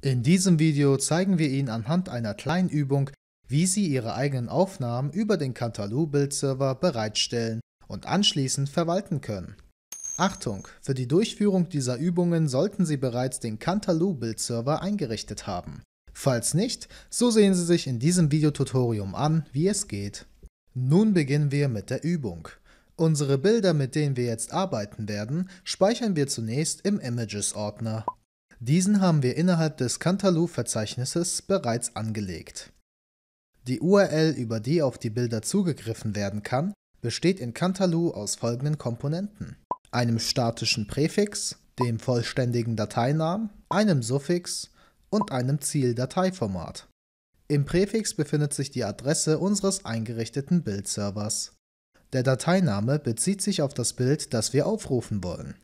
In diesem Video zeigen wir Ihnen anhand einer kleinen Übung, wie Sie Ihre eigenen Aufnahmen über den Cantaloupe-Bildserver bereitstellen und anschließend verwalten können. Achtung! Für die Durchführung dieser Übungen sollten Sie bereits den Cantaloupe-Bildserver eingerichtet haben. Falls nicht, so sehen Sie sich in diesem Videotutorium an, wie es geht. Nun beginnen wir mit der Übung. Unsere Bilder, mit denen wir jetzt arbeiten werden, speichern wir zunächst im Images-Ordner. Diesen haben wir innerhalb des Cantaloupe-Verzeichnisses bereits angelegt. Die URL, über die auf die Bilder zugegriffen werden kann, besteht in Cantaloupe aus folgenden Komponenten: einem statischen Präfix, dem vollständigen Dateinamen, einem Suffix und einem Zieldateiformat. Im Präfix befindet sich die Adresse unseres eingerichteten Bildservers. Der Dateiname bezieht sich auf das Bild, das wir aufrufen wollen.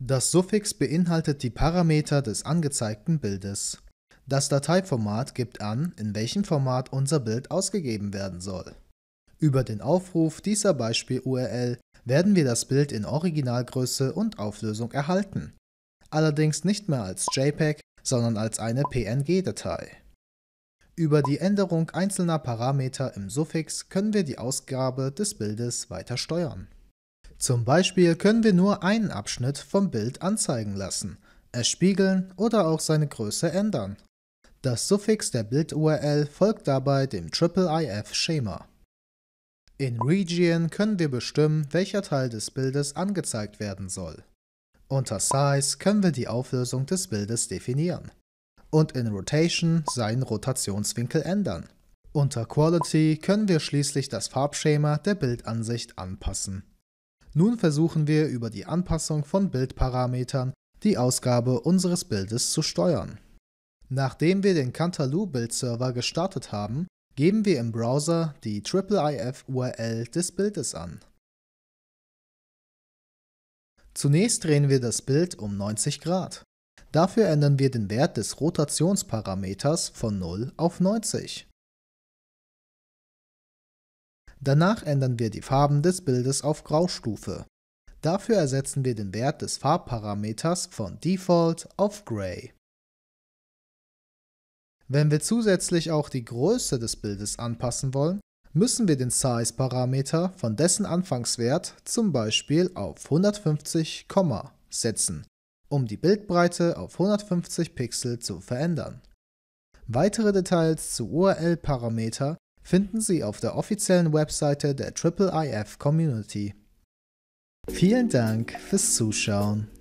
Das Suffix beinhaltet die Parameter des angezeigten Bildes. Das Dateiformat gibt an, in welchem Format unser Bild ausgegeben werden soll. Über den Aufruf dieser Beispiel-URL werden wir das Bild in Originalgröße und Auflösung erhalten. Allerdings nicht mehr als JPEG, sondern als eine PNG-Datei. Über die Änderung einzelner Parameter im Suffix können wir die Ausgabe des Bildes weiter steuern. Zum Beispiel können wir nur einen Abschnitt vom Bild anzeigen lassen, es spiegeln oder auch seine Größe ändern. Das Suffix der Bild-URL folgt dabei dem IIIF-Schema. In Region können wir bestimmen, welcher Teil des Bildes angezeigt werden soll. Unter Size können wir die Auflösung des Bildes definieren. Und in Rotation seinen Rotationswinkel ändern. Unter Quality können wir schließlich das Farbschema der Bildansicht anpassen. Nun versuchen wir über die Anpassung von Bildparametern die Ausgabe unseres Bildes zu steuern. Nachdem wir den Cantaloupe-Bildserver gestartet haben, geben wir im Browser die IIIF-URL des Bildes an. Zunächst drehen wir das Bild um 90 Grad. Dafür ändern wir den Wert des Rotationsparameters von 0 auf 90. Danach ändern wir die Farben des Bildes auf Graustufe. Dafür ersetzen wir den Wert des Farbparameters von Default auf Gray. Wenn wir zusätzlich auch die Größe des Bildes anpassen wollen, müssen wir den Size-Parameter von dessen Anfangswert zum Beispiel auf 150, setzen, um die Bildbreite auf 150 Pixel zu verändern. Weitere Details zu URL-Parameter finden Sie auf der offiziellen Webseite der IIIF-Community. Vielen Dank fürs Zuschauen.